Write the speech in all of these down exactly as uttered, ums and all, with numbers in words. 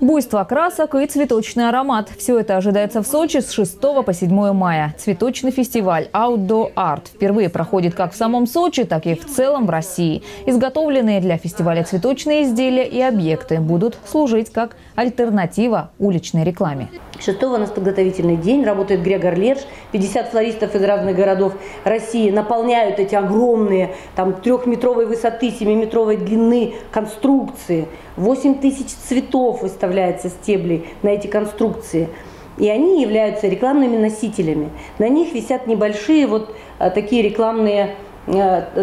Буйство красок и цветочный аромат. Все это ожидается в Сочи с шестого по седьмое мая. Цветочный фестиваль Outdoor Art впервые проходит как в самом Сочи, так и в целом в России. Изготовленные для фестиваля цветочные изделия и объекты будут служить как альтернатива уличной рекламе. шестого у нас подготовительный день. Работает Грегор Лерш. пятьдесят флористов из разных городов России наполняют эти огромные, там, трехметровой высоты, семиметровой длины конструкции. восемь тысяч цветов выставляется стеблей на эти конструкции. И они являются рекламными носителями. На них висят небольшие вот такие рекламные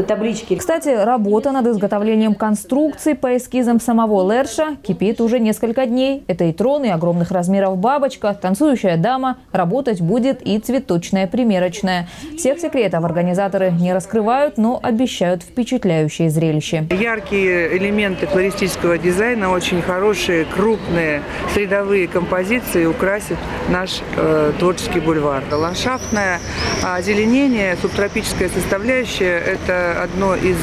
таблички. Кстати, работа над изготовлением конструкций по эскизам самого Лерша кипит уже несколько дней. Это и трон, и огромных размеров бабочка, танцующая дама. Работать будет и цветочная примерочная. Всех секретов организаторы не раскрывают, но обещают впечатляющее зрелище. Яркие элементы флористического дизайна, очень хорошие, крупные, средовые композиции украсят наш э, творческий бульвар. Ландшафтное озеленение, субтропическая составляющая, это одно из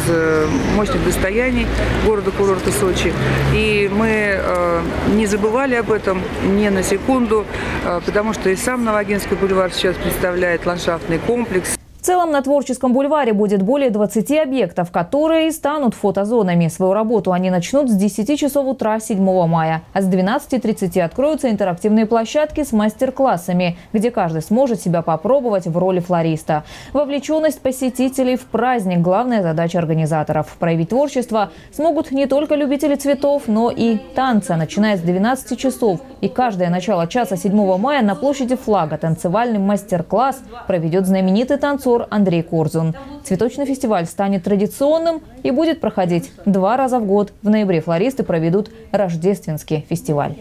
мощных достояний города-курорта Сочи. И мы не забывали об этом ни на секунду, потому что и сам Навагинский бульвар сейчас представляет ландшафтный комплекс. В целом на Творческом бульваре будет более двадцати объектов, которые станут фотозонами. Свою работу они начнут с десяти часов утра седьмого мая. А с двенадцати тридцати откроются интерактивные площадки с мастер-классами, где каждый сможет себя попробовать в роли флориста. Вовлеченность посетителей в праздник – главная задача организаторов. Проявить творчество смогут не только любители цветов, но и танца, начиная с двенадцати часов. И каждое начало часа седьмого мая на площади Флага танцевальный мастер-класс проведет знаменитый танцор Андрей Корзун. Цветочный фестиваль станет традиционным и будет проходить два раза в год. В ноябре флористы проведут рождественский фестиваль.